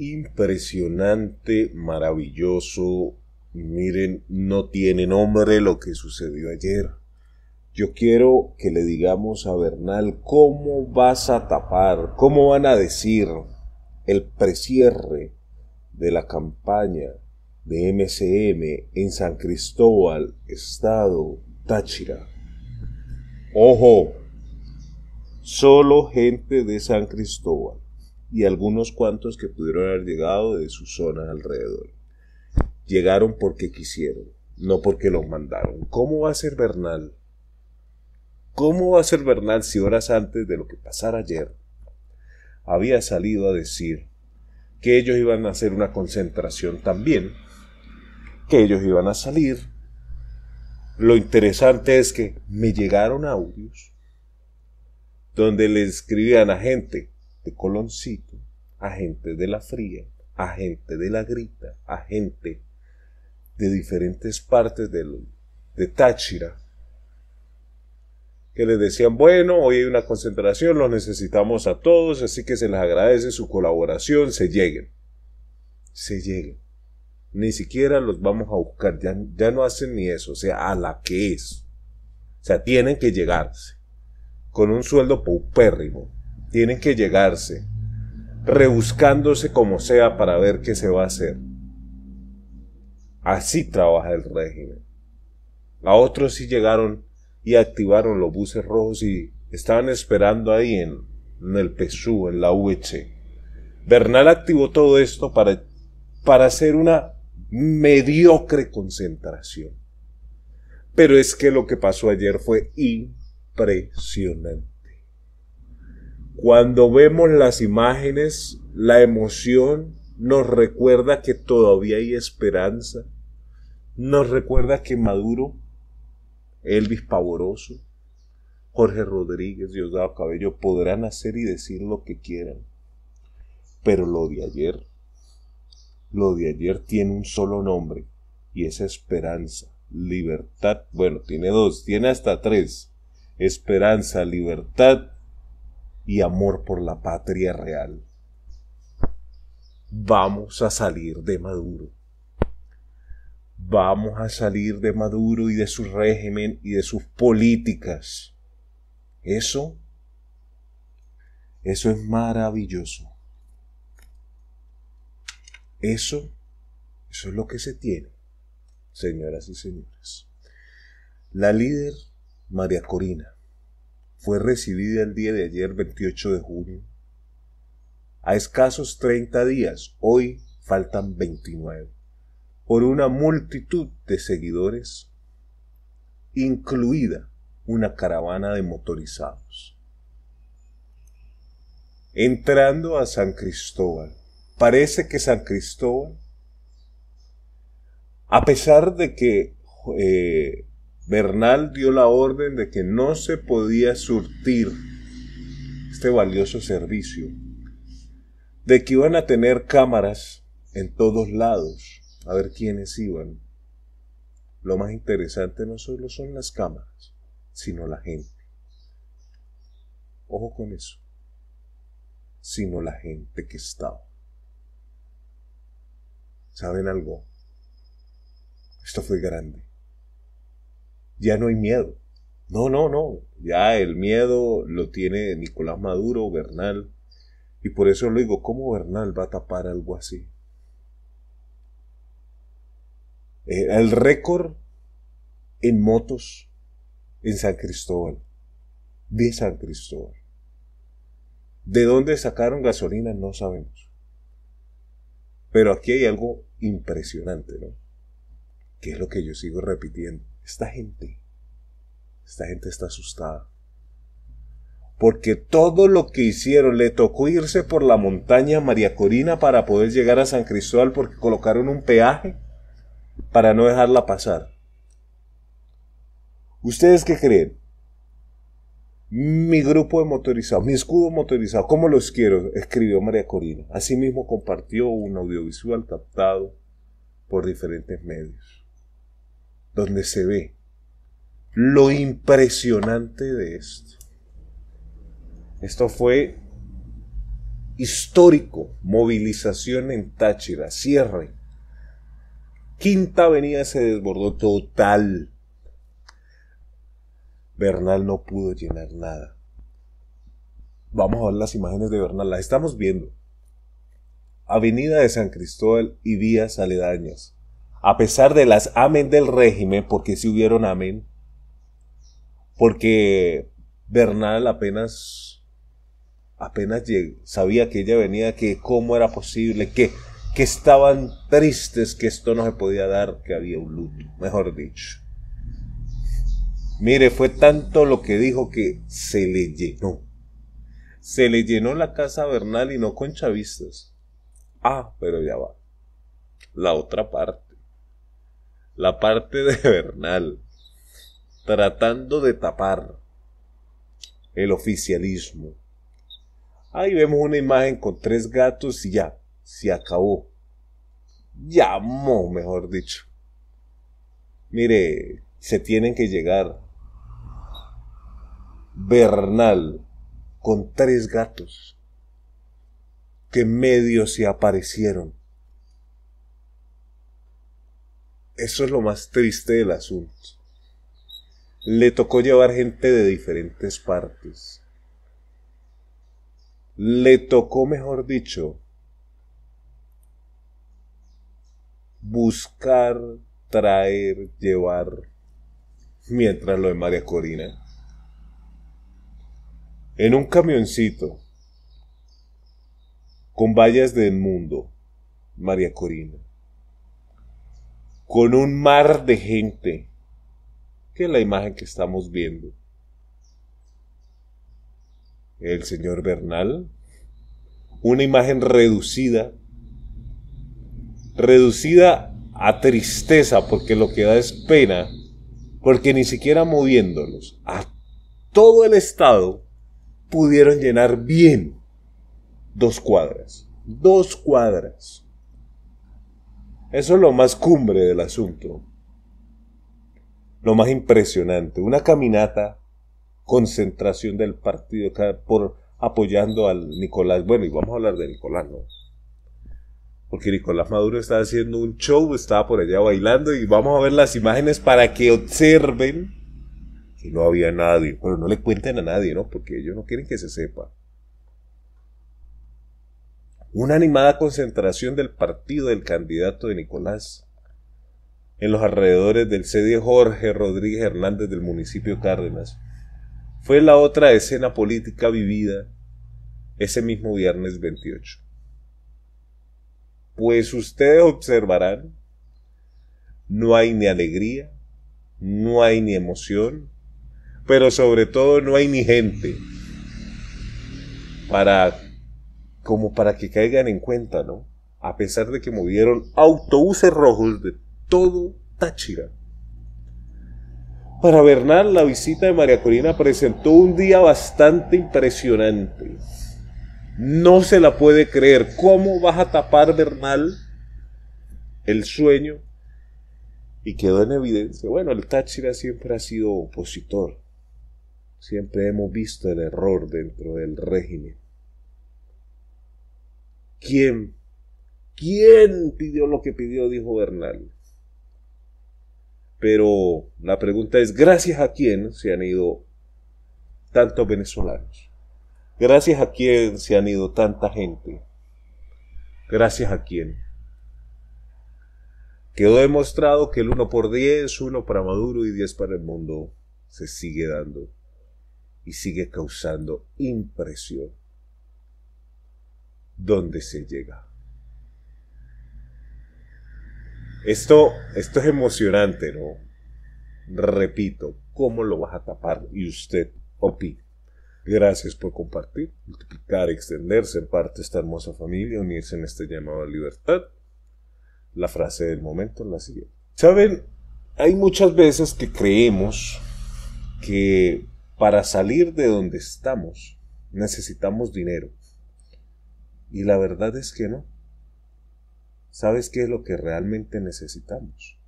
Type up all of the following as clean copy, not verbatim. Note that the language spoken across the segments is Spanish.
impresionante, maravilloso. Miren, no tiene nombre lo que sucedió ayer. Yo quiero que le digamos a Bernal, ¿cómo vas a tapar? ¿Cómo van a decir el precierre de la campaña de MCM en San Cristóbal, estado Táchira? Ojo, solo gente de San Cristóbal y algunos cuantos que pudieron haber llegado de sus zonas alrededor. Llegaron porque quisieron, no porque los mandaron. ¿Cómo va a ser Bernal? ¿Cómo va a ser Bernal si horas antes de lo que pasara ayer había salido a decir que ellos iban a hacer una concentración también, que ellos iban a salir? Lo interesante es que me llegaron audios donde le escribían a gente de Coloncito, a gente de La Fría, a gente de La Grita, a gente de diferentes partes de Táchira, que les decían, bueno, hoy hay una concentración, los necesitamos a todos, así que se les agradece su colaboración, se lleguen, ni siquiera los vamos a buscar, ya no hacen ni eso, o sea, a la que es, o sea, tienen que llegarse, con un sueldo paupérrimo, tienen que llegarse, rebuscándose como sea para ver qué se va a hacer. Así trabaja el régimen. A otros sí llegaron y activaron los buses rojos y estaban esperando ahí en el PSU, en la UH. Bernal activó todo esto para hacer una mediocre concentración. Pero es que lo que pasó ayer fue impresionante. Cuando vemos las imágenes, la emoción nos recuerda que todavía hay esperanza. Nos recuerda que Maduro, Elvis Pavoroso, Jorge Rodríguez, Diosdado Cabello podrán hacer y decir lo que quieran, pero lo de ayer tiene un solo nombre y es esperanza, libertad. Bueno, tiene dos, tiene hasta tres: esperanza, libertad y amor por la patria real. Vamos a salir de Maduro. Vamos a salir de Maduro y de su régimen y de sus políticas. Eso es maravilloso. Eso es lo que se tiene, señoras y señores. La líder María Corina fue recibida el día de ayer, 28 de junio, a escasos 30 días, hoy faltan 29. Por una multitud de seguidores, incluida una caravana de motorizados. Entrando a San Cristóbal, parece que San Cristóbal, a pesar de que Bernal dio la orden de que no se podía surtir este valioso servicio, de que iban a tener cámaras en todos lados, a ver quiénes iban. Lo más interesante no solo son las cámaras, sino la gente. Ojo con eso. Sino la gente que estaba. ¿Saben algo? Esto fue grande. Ya no hay miedo. No. Ya el miedo lo tiene Nicolás Maduro, Bernal. Y por eso lo digo, ¿cómo Bernal va a tapar algo así? El récord en motos en San Cristóbal, de San Cristóbal. ¿De dónde sacaron gasolina? No sabemos. Pero aquí hay algo impresionante, ¿no? Que es lo que yo sigo repitiendo. Esta gente está asustada. Porque todo lo que hicieron, le tocó irse por la montaña María Corina para poder llegar a San Cristóbal porque colocaron un peaje para no dejarla pasar. ¿Ustedes qué creen? Mi grupo de motorizados, mi escudo motorizado, ¿cómo los quiero? Escribió María Corina. Asimismo compartió un audiovisual captado por diferentes medios, donde se ve lo impresionante de esto. Esto fue histórico, movilización en Táchira, cierre. Quinta Avenida se desbordó total. Bernal no pudo llenar nada. Vamos a ver las imágenes de Bernal, las estamos viendo. Avenida de San Cristóbal y vías aledañas. A pesar de las amén del régimen, porque si hubieron amén, porque Bernal apenas llegó, sabía que ella venía, que cómo era posible, que estaban tristes, que esto no se podía dar, que había un luto, mejor dicho. Mire, fue tanto lo que dijo que se le llenó. Se le llenó la casa a Bernal y no con chavistas. Ah, pero ya va. La otra parte. La parte de Bernal. Tratando de tapar el oficialismo. Ahí vemos una imagen con tres gatos y ya. Se acabó. Llamó, mejor dicho. Mire, se tienen que llegar. Bernal. Con tres gatos que medio se aparecieron. Eso es lo más triste del asunto. Le tocó llevar gente de diferentes partes. Le tocó, mejor dicho, buscar, traer, llevar, mientras lo de María Corina. En un camioncito, con vallas del mundo, María Corina, con un mar de gente, que es la imagen que estamos viendo. El señor Bernal, una imagen reducida a tristeza, porque lo que da es pena, porque ni siquiera moviéndolos a todo el estado, pudieron llenar bien 2 cuadras. Eso es lo más cumbre del asunto. Lo más impresionante. Una caminata, concentración del partido por apoyando al Nicolás. Bueno, y vamos a hablar de Nicolás, ¿no? Porque Nicolás Maduro está haciendo un show, estaba por allá bailando y vamos a ver las imágenes para que observen. Y no había nadie, pero no le cuenten a nadie, ¿no? Porque ellos no quieren que se sepa. Una animada concentración del partido del candidato de Nicolás en los alrededores del CD Jorge Rodríguez Hernández del municipio Cárdenas. Fue la otra escena política vivida ese mismo viernes 28. Pues ustedes observarán, no hay ni alegría, no hay ni emoción, pero sobre todo no hay ni gente como para que caigan en cuenta, ¿no? A pesar de que movieron autobuses rojos de todo Táchira. Para Bernal, la visita de María Corina presentó un día bastante impresionante. No se la puede creer. ¿Cómo vas a tapar, Bernal, el sueño? Y quedó en evidencia. Bueno, el Táchira siempre ha sido opositor. Siempre hemos visto el error dentro del régimen. ¿Quién pidió lo que pidió? Dijo Bernal. Pero la pregunta es, ¿gracias a quién se han ido tantos venezolanos? ¿Gracias a quién se han ido tanta gente? ¿Gracias a quién? Quedó demostrado que el 1 por 10, 1 para Maduro y 10 para el mundo, se sigue dando y sigue causando impresión. ¿Dónde se llega? Esto es emocionante, ¿no? Repito, ¿cómo lo vas a tapar? Y usted opina. Gracias por compartir, multiplicar, extender, ser parte de esta hermosa familia, unirse en este llamado a libertad. La frase del momento es la siguiente. ¿Saben? Hay muchas veces que creemos que para salir de donde estamos necesitamos dinero. Y la verdad es que no. ¿Sabes qué es lo que realmente necesitamos?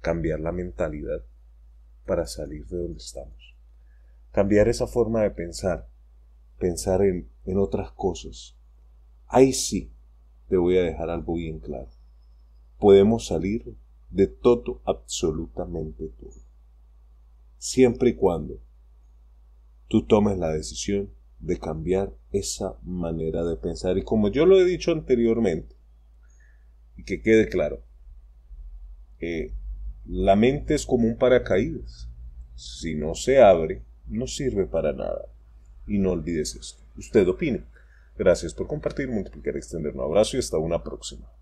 Cambiar la mentalidad para salir de donde estamos. Cambiar esa forma de pensar pensar en otras cosas. Ahí sí te voy a dejar algo bien claro. Podemos salir de todo, absolutamente todo. Siempre y cuando tú tomes la decisión de cambiar esa manera de pensar. Y como yo lo he dicho anteriormente, y que quede claro, la mente es como un paracaídas. Si no se abre, no sirve para nada. Y no olvides esto. Usted opina. Gracias por compartir, multiplicar, extender. Un abrazo y hasta una próxima.